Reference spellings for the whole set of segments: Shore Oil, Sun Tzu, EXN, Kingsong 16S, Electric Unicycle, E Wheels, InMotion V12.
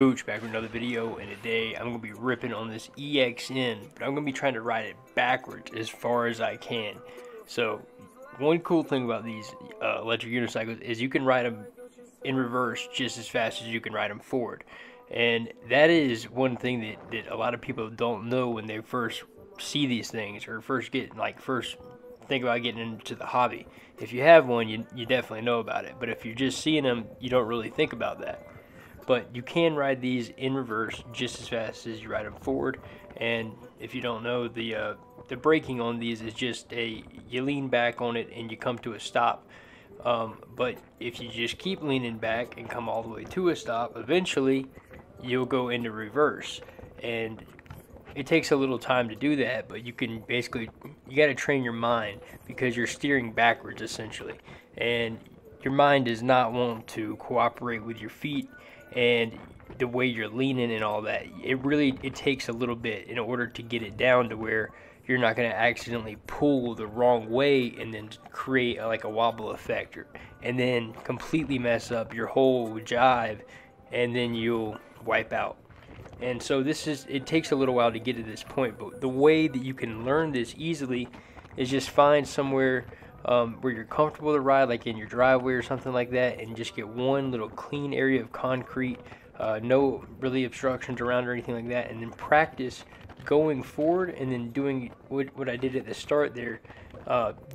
Coach back with another video, and today I'm gonna be ripping on this EXN, but I'm gonna be trying to ride it backwards as far as I can. So one cool thing about these electric unicycles is you can ride them in reverse just as fast as you can ride them forward, and that is one thing that a lot of people don't know when they first see these things or first think about getting into the hobby. If you have one, you definitely know about it, but if you're just seeing them, you don't really think about that. But you can ride these in reverse just as fast as you ride them forward. And if you don't know, the braking on these is just you lean back on it and you come to a stop. But if you just keep leaning back and come all the way to a stop, eventually you'll go into reverse. And it takes a little time to do that, but you can basically, you got to train your mind because you're steering backwards essentially. And your mind does not want to cooperate with your feet and the way you're leaning and all that. It takes a little bit in order to get it down to where you're not going to accidentally pull the wrong way and then create like a wobble effect, and then completely mess up your whole jive, and then you'll wipe out. And so it takes a little while to get to this point, but the way that you can learn this easily is just find somewhere where you're comfortable to ride, like in your driveway or something like that, and just get one little clean area of concrete, no really obstructions around or anything like that, and then practice going forward and then doing what I did at the start there.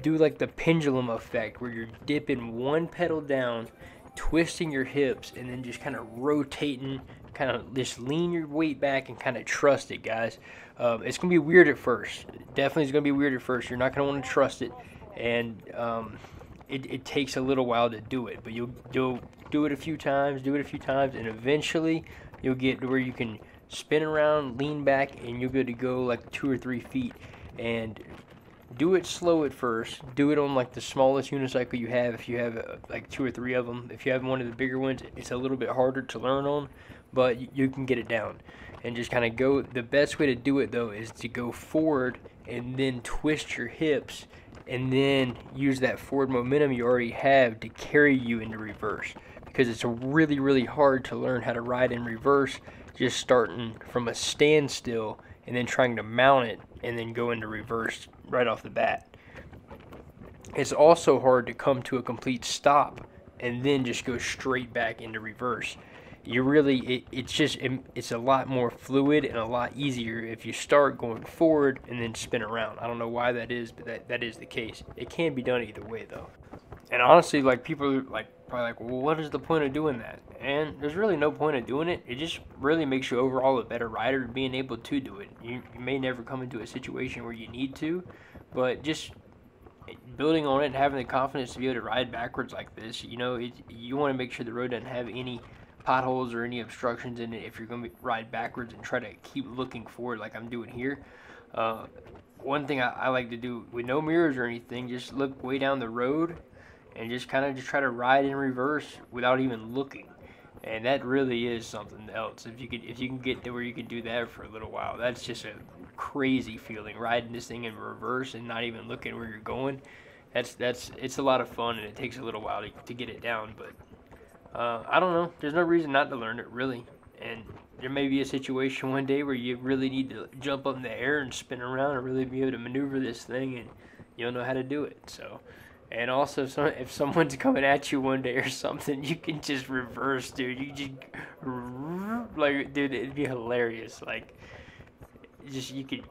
Do like the pendulum effect where you're dipping one pedal down, twisting your hips, and then just kind of rotating, kind of just lean your weight back and kind of trust it, guys. It's going to be weird at first. Definitely is going to be weird at first. You're not going to want to trust it. And it takes a little while to do it, but you'll do it a few times, and eventually you'll get to where you can spin around, lean back, and you're good to go like 2 or 3 feet. And do it slow at first. Do it on like the smallest unicycle you have. If you have like 2 or 3 of them, if you have one of the bigger ones, it's a little bit harder to learn on, but you can get it down. And just kind of go. The best way to do it though is to go forward and then twist your hips, and then use that forward momentum you already have to carry you into reverse, because it's really, really hard to learn how to ride in reverse just starting from a standstill and then trying to mount it and then go into reverse right off the bat. It's also hard to come to a complete stop and then just go straight back into reverse. You really, it's a lot more fluid and a lot easier if you start going forward and then spin around. I don't know why that is, but that is the case. It can be done either way though. And honestly, like, people are probably like, well, what is the point of doing that? And there's really no point of doing it. It just really makes you overall a better rider being able to do it. You may never come into a situation where you need to, but just building on it and having the confidence to be able to ride backwards like this, you know, you want to make sure the road doesn't have any potholes or any obstructions in it if you're going to ride backwards and try to keep looking forward like I'm doing here. One thing I like to do with no mirrors or anything, just look way down the road and just kind of just try to ride in reverse without even looking. And that really is something else. If you can get to where you can do that for a little while, that's just a crazy feeling, riding this thing in reverse and not even looking where you're going. It's a lot of fun, and it takes a little while to get it down, but I don't know. There's no reason not to learn it, really. And there may be a situation one day where you really need to jump up in the air and spin around and really be able to maneuver this thing, and you'll know how to do it. So, and also, if someone's coming at you one day or something, you can just reverse, dude. You just, like, dude, it'd be hilarious. Like, just, you could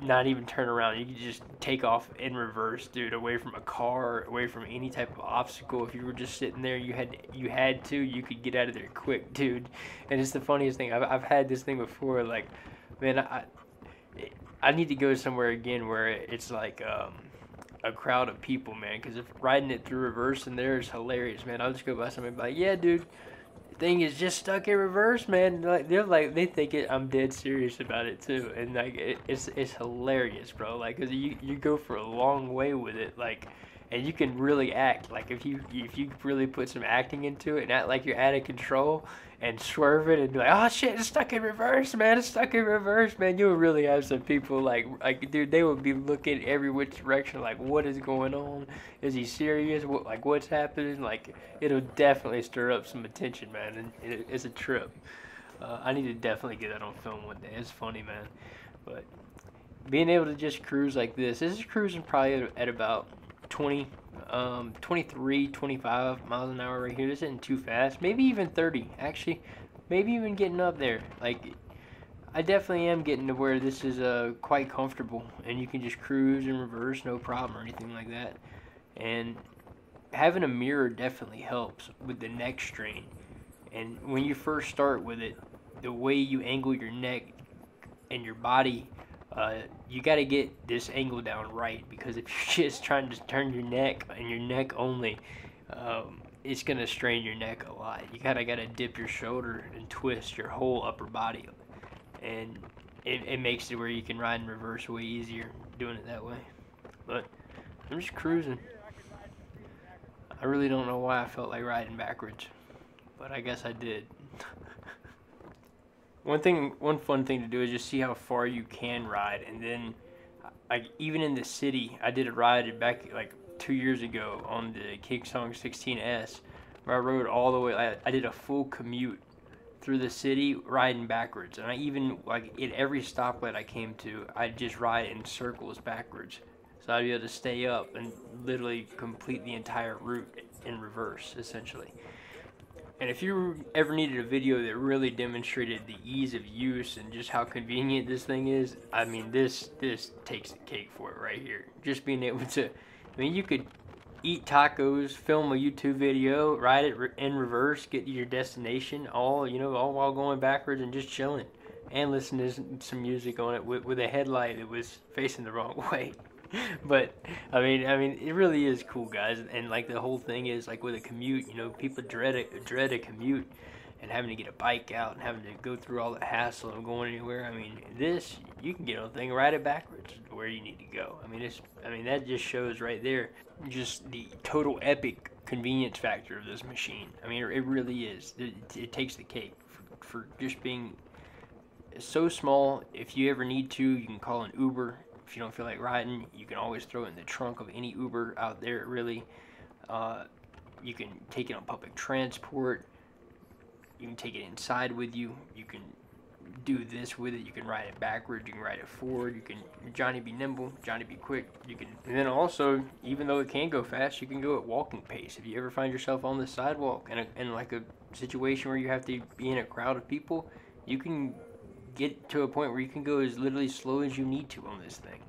not even turn around. You could just take off in reverse, dude, away from a car, away from any type of obstacle. If you were just sitting there, you could get out of there quick, dude. And it's the funniest thing. I've had this thing before, like, man, I need to go somewhere again where it's like a crowd of people, man, because if riding it through reverse in there is hilarious, man. I'll just go by somebody and be like, yeah, dude, thing is just stuck in reverse, man. Like, they think it. I'm dead serious about it too, and like it's hilarious, bro. Like, cause you go for a long way with it, like, and you can really act. Like, if you really put some acting into it and act like you're out of control and swerve it and be like, oh shit, it's stuck in reverse, man. It's stuck in reverse, man. You'll really have some people like dude, they would be looking every which direction, like, what is going on? Is he serious? Like, what's happening? Like, it'll definitely stir up some attention, man. And it's a trip. I need to definitely get that on film one day. It's funny, man. But being able to just cruise like this is cruising probably at about 20, 23, 25 miles an hour right here. This isn't too fast. Maybe even 30, actually. Maybe even getting up there. Like, I definitely am getting to where this is quite comfortable, and you can just cruise in reverse, no problem or anything like that. And having a mirror definitely helps with the neck strain. And when you first start with it, the way you angle your neck and your body, you got to get this angle down right, because if you're just trying to turn your neck and your neck only, it's going to strain your neck a lot. You got to dip your shoulder and twist your whole upper body, and it makes it where you can ride in reverse way easier doing it that way. But I'm just cruising. I really don't know why I felt like riding backwards, but I guess I did. One fun thing to do is just see how far you can ride. And then, like, even in the city, I did a ride back like 2 years ago on the Kingsong 16S, where I rode all the way. I did a full commute through the city riding backwards, and I even, like, at every stoplight I came to, I'd just ride in circles backwards, so I'd be able to stay up and literally complete the entire route in reverse, essentially. And if you ever needed a video that really demonstrated the ease of use and just how convenient this thing is, I mean, this takes the cake for it right here. Just being able to, I mean, you could eat tacos, film a YouTube video, ride it in reverse, get to your destination, all, you know, all while going backwards and just chilling, and listen to some music on it with a headlight that was facing the wrong way. But I mean, it really is cool, guys. And like, the whole thing is, like, with a commute, you know, people dread a commute and having to get a bike out and having to go through all the hassle of going anywhere. I mean, this, you can get on the thing, ride it backwards where you need to go. I mean, that just shows right there just the total epic convenience factor of this machine. I mean, it really is. It takes the cake for just being so small. If you ever need to, you can call an Uber. If you don't feel like riding, you can always throw it in the trunk of any Uber out there, really. You can take it on public transport. You can take it inside with you. You can do this with it. You can ride it backwards. You can ride it forward. You can Johnny be nimble, Johnny be quick. You can, and then also, even though it can go fast, you can go at walking pace. If you ever find yourself on the sidewalk in like a situation where you have to be in a crowd of people, you can get to a point where you can go as literally slow as you need to on this thing,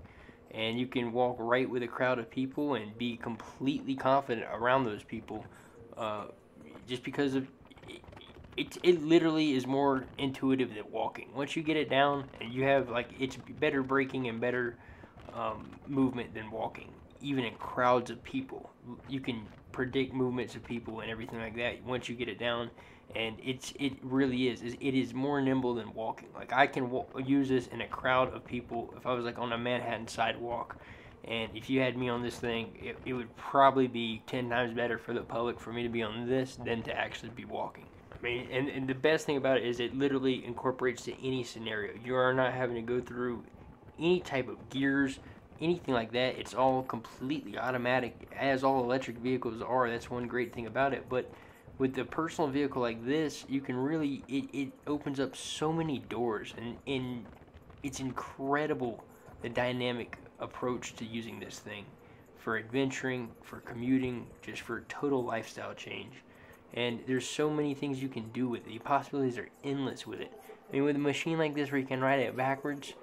and you can walk right with a crowd of people and be completely confident around those people, just because of it literally is more intuitive than walking. Once you get it down, and you have, like, it's better braking and better movement than walking, even in crowds of people. You can predict movements of people and everything like that once you get it down. And it really is. It is more nimble than walking. Like, I can use this in a crowd of people. If I was, like, on a Manhattan sidewalk, and if you had me on this thing, it would probably be 10 times better for the public for me to be on this than to actually be walking. I mean, and the best thing about it is it literally incorporates to any scenario. You are not having to go through any type of gears, anything like that. It's all completely automatic, as all electric vehicles are. That's one great thing about it. But with a personal vehicle like this, you can really, it opens up so many doors, and it's incredible the dynamic approach to using this thing for adventuring, for commuting, just for total lifestyle change. And there's so many things you can do with it. The possibilities are endless with it. I mean, with a machine like this where you can ride it backwards,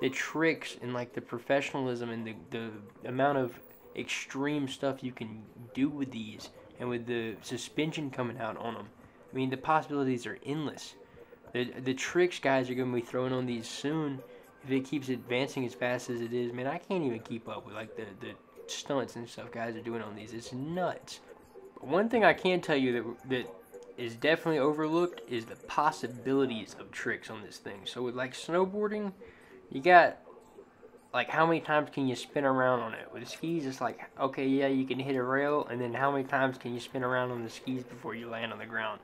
the tricks and, like, the professionalism and the amount of extreme stuff you can do with these, and with the suspension coming out on them, I mean, the possibilities are endless. The tricks guys are going to be throwing on these soon, if it keeps advancing as fast as it is. Man, I can't even keep up with, like, the stunts and stuff guys are doing on these. It's nuts. One thing I can tell you that is definitely overlooked is the possibilities of tricks on this thing. So with, like, snowboarding, you got, like, how many times can you spin around on it? With skis, it's like, okay, yeah, you can hit a rail, and then how many times can you spin around on the skis before you land on the ground?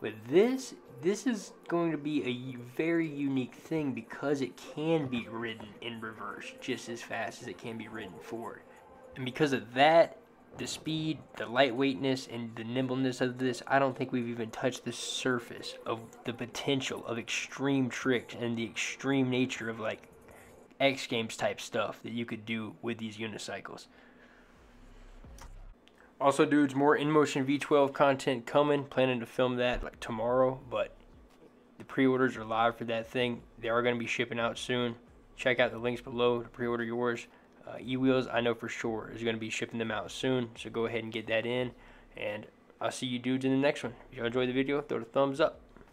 With this is going to be a very unique thing, because it can be ridden in reverse just as fast as it can be ridden forward. And because of that, the speed, the lightweightness, and the nimbleness of this, I don't think we've even touched the surface of the potential of extreme tricks and the extreme nature of like X Games type stuff that you could do with these unicycles. Also, dudes, more InMotion V12 content coming. Planning to film that like tomorrow, but the pre-orders are live for that thing. They are going to be shipping out soon. Check out the links below to pre-order yours. E Wheels, I know for sure, is going to be shipping them out soon, so go ahead and get that in. And I'll see you dudes in the next one. If y'all enjoyed the video, throw it a thumbs up.